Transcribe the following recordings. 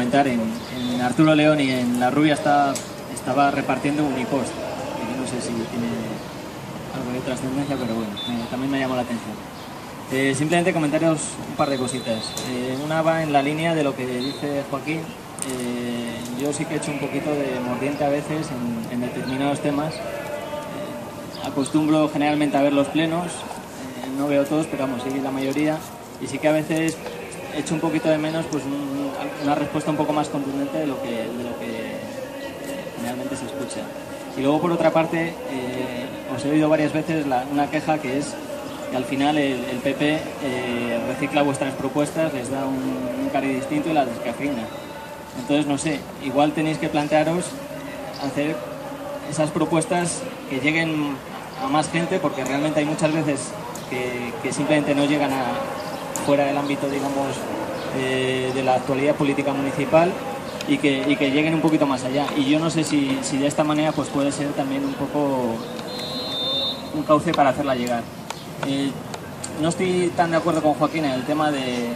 Comentar en Arturo León y en La Rubia estaba repartiendo Unipost, que no sé si tiene algo de trascendencia, pero bueno, también me llamó la atención. Simplemente comentaros un par de cositas. Una va en la línea de lo que dice Joaquín. Yo sí que he hecho un poquito de mordiente a veces en determinados temas. Acostumbro generalmente a ver los plenos, no veo todos, pero vamos, sí la mayoría, y sí que a veces echo un poquito de menos pues una respuesta un poco más contundente de lo que realmente se escucha. Y luego, por otra parte, os he oído varias veces una queja, que es que al final el PP recicla vuestras propuestas, les da un cariz distinto y las descafeína. Entonces, no sé, igual tenéis que plantearos hacer esas propuestas que lleguen a más gente, porque realmente hay muchas veces que simplemente no llegan fuera del ámbito, digamos, de la actualidad política municipal, y que lleguen un poquito más allá. Y yo no sé si de esta manera pues puede ser también un poco un cauce para hacerla llegar. No estoy tan de acuerdo con Joaquín en el tema de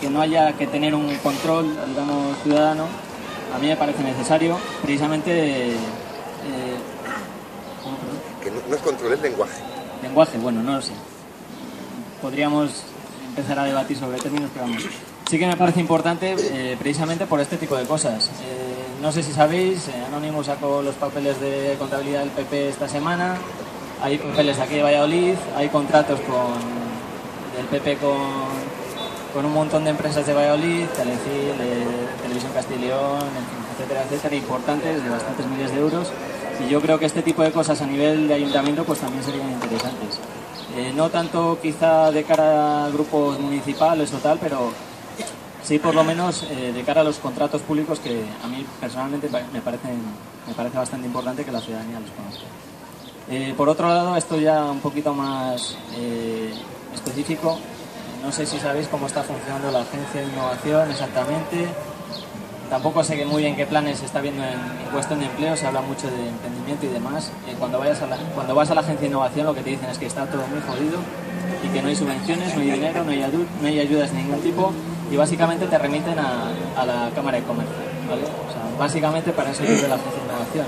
que no haya que tener un control, digamos, ciudadano. A mí me parece necesario, precisamente... que no es control, es lenguaje. Lenguaje, bueno, no lo sé. Podríamos empezar a debatir sobre términos, pero vamos. Sí que me parece importante precisamente por este tipo de cosas. No sé si sabéis, Anonymous sacó los papeles de contabilidad del PP esta semana. Hay papeles aquí de Valladolid, hay contratos del PP con un montón de empresas de Valladolid, Telefil, Televisión Castilleón, etcétera, etcétera, importantes, de bastantes miles de euros. Y yo creo que este tipo de cosas a nivel de ayuntamiento pues también serían interesantes. No tanto quizá de cara a grupos municipales o tal, pero sí por lo menos de cara a los contratos públicos, que a mí personalmente me parece bastante importante que la ciudadanía los conozca. Por otro lado, esto ya un poquito más específico, no sé si sabéis cómo está funcionando la Agencia de Innovación exactamente. Tampoco sé muy bien qué planes se está viendo en cuestión de empleo, se habla mucho de emprendimiento y demás. Cuando vas a la Agencia de Innovación, lo que te dicen es que está todo muy jodido y que no hay subvenciones, no hay dinero, no hay ayudas de ningún tipo, y básicamente te remiten a la Cámara de Comercio, ¿vale? O sea, básicamente para eso sirve la Agencia de Innovación.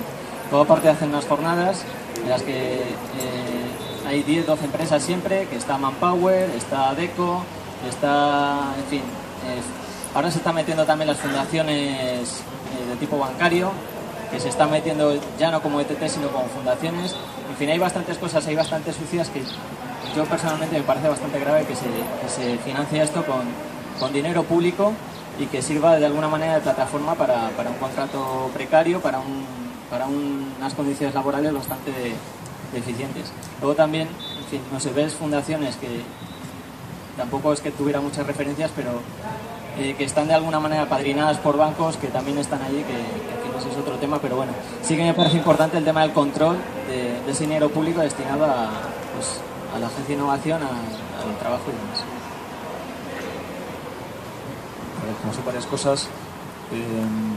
Luego aparte hacen unas jornadas en las que hay 10, 12 empresas siempre, que está Manpower, está Deco, está... en fin... ahora se están metiendo también las fundaciones de tipo bancario, que se están metiendo ya no como ETT sino como fundaciones. En fin, hay bastantes cosas, hay bastantes sucias, que yo personalmente me parece bastante grave que se financie esto con dinero público, y que sirva de alguna manera de plataforma para un contrato precario, para unas condiciones laborales bastante deficientes. Luego también, en fin, no sé, ves fundaciones que tampoco es que tuviera muchas referencias, pero... que están de alguna manera padrinadas por bancos que también están allí, que no sé, es otro tema, pero bueno, sí que me parece importante el tema del control de ese dinero público destinado a la Agencia de Innovación, al trabajo y demás. Como son varias cosas,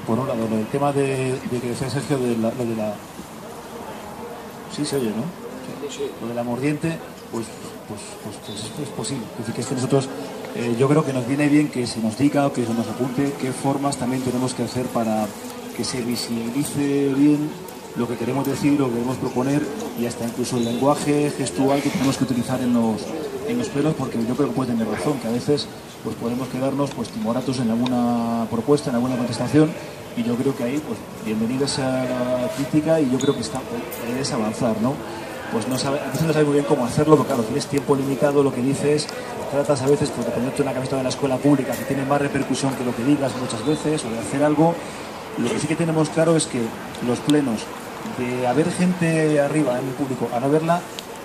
por un lado, el tema de que decía Sergio, lo de la... Sí, se oye, ¿no? Sí, sí. Lo de la mordiente, pues esto es posible. Es decir, que es que nosotros... yo creo que nos viene bien que se nos diga o que se nos apunte qué formas también tenemos que hacer para que se visibilice bien lo que queremos decir, lo que queremos proponer, y hasta incluso el lenguaje gestual que tenemos que utilizar en los plenos, porque yo creo que puede tener razón, que a veces pues podemos quedarnos pues timoratos en alguna propuesta, en alguna contestación, y yo creo que ahí pues bienvenida sea la crítica, y yo creo que es avanzar, ¿no? Pues a veces no sabes muy bien cómo hacerlo, porque claro, tienes tiempo limitado, lo que dices, tratas a veces pues, de ponerte una camiseta de la escuela pública que tiene más repercusión que lo que digas muchas veces, o de hacer algo. Lo que sí que tenemos claro es que los plenos, de haber gente arriba en el público a no verla,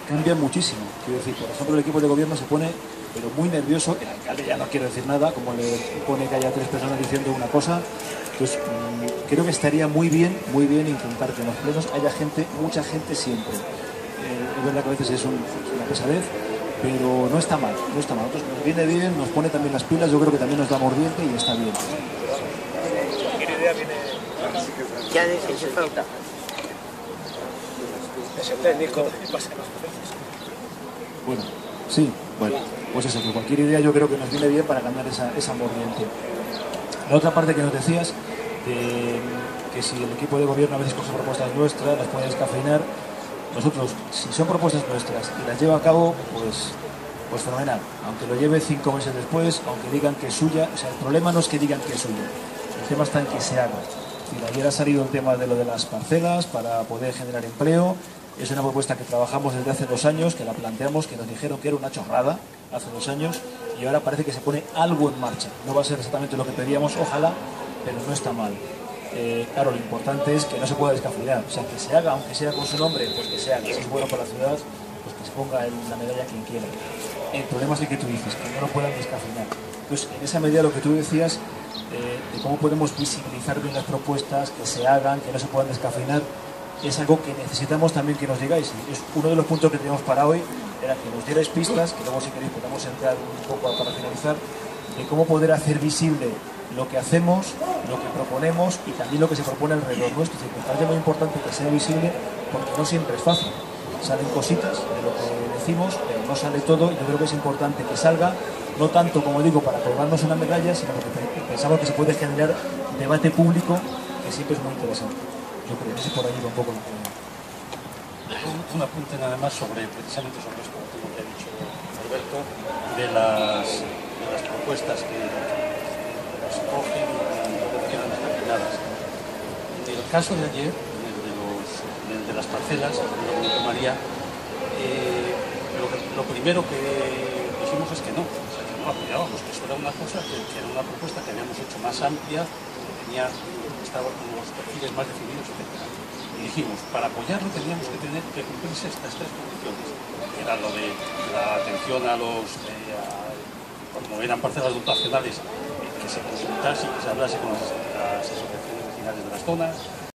cambian muchísimo. Quiero decir, por ejemplo, el equipo de gobierno se pone pero muy nervioso, el alcalde ya no quiero decir nada, como le pone que haya 3 personas diciendo una cosa. Entonces, creo que estaría muy bien intentar que en los plenos haya gente, mucha gente siempre. Es verdad que a veces es una pesadez, pero no está mal, no está mal. Entonces, nos viene bien, nos pone también las pilas, yo creo que también nos da mordiente y está bien. Ya se falta. Es el técnico. Bueno, sí, bueno, pues eso, que cualquier idea yo creo que nos viene bien para cambiar esa mordiente. La otra parte que nos decías, que si el equipo de gobierno a veces coge propuestas nuestras, las puede descafeinar. Nosotros, si son propuestas nuestras y las lleva a cabo, pues fenomenal. Aunque lo lleve 5 meses después, aunque digan que es suya, o sea, el problema no es que digan que es suya. El tema está en que se haga. Ayer ha salido el tema de lo de las parcelas para poder generar empleo. Es una propuesta que trabajamos desde hace 2 años, que la planteamos, que nos dijeron que era una chorrada hace 2 años y ahora parece que se pone algo en marcha. No va a ser exactamente lo que pedíamos, ojalá, pero no está mal. Claro, lo importante es que no se pueda descafeinar, o sea, que se haga, aunque sea con su nombre, pues que se haga. Si es bueno para la ciudad, pues que se ponga en la medalla quien quiera. El problema es el que tú dices, que no lo puedan descafeinar. Entonces, en esa medida lo que tú decías, de cómo podemos visibilizar bien las propuestas, que se hagan, que no se puedan descafeinar, es algo que necesitamos también que nos digáis. Es uno de los puntos que teníamos para hoy, era que nos dierais pistas, que luego si queréis podemos entrar un poco para finalizar, de cómo poder hacer visible lo que hacemos, lo que proponemos y también lo que se propone alrededor nuestro. Es muy importante que sea visible porque no siempre es fácil. Salen cositas de lo que decimos, pero no sale todo y yo creo que es importante que salga, no tanto, como digo, para colgarnos una medalla, sino porque pensamos que se puede generar debate público, que siempre es muy interesante. Yo creo que por ahí va un poco lo que... Un apunte nada más sobre, precisamente sobre esto último que ha dicho Roberto, de las propuestas que se cogen y quedan descafeinadas. En el caso de ayer, de las parcelas, María, lo primero que dijimos es que no, o sea, que no apoyábamos, que eso era una cosa, que era una propuesta que habíamos hecho más amplia, que tenía, estaba con los perfiles más definidos, etc. Y dijimos, para apoyarlo teníamos que tener que cumplirse estas 3 condiciones, que era lo de la atención a los, como eran parcelas dotacionales, se consultase y que se hablase con las asociaciones vecinales de las zonas,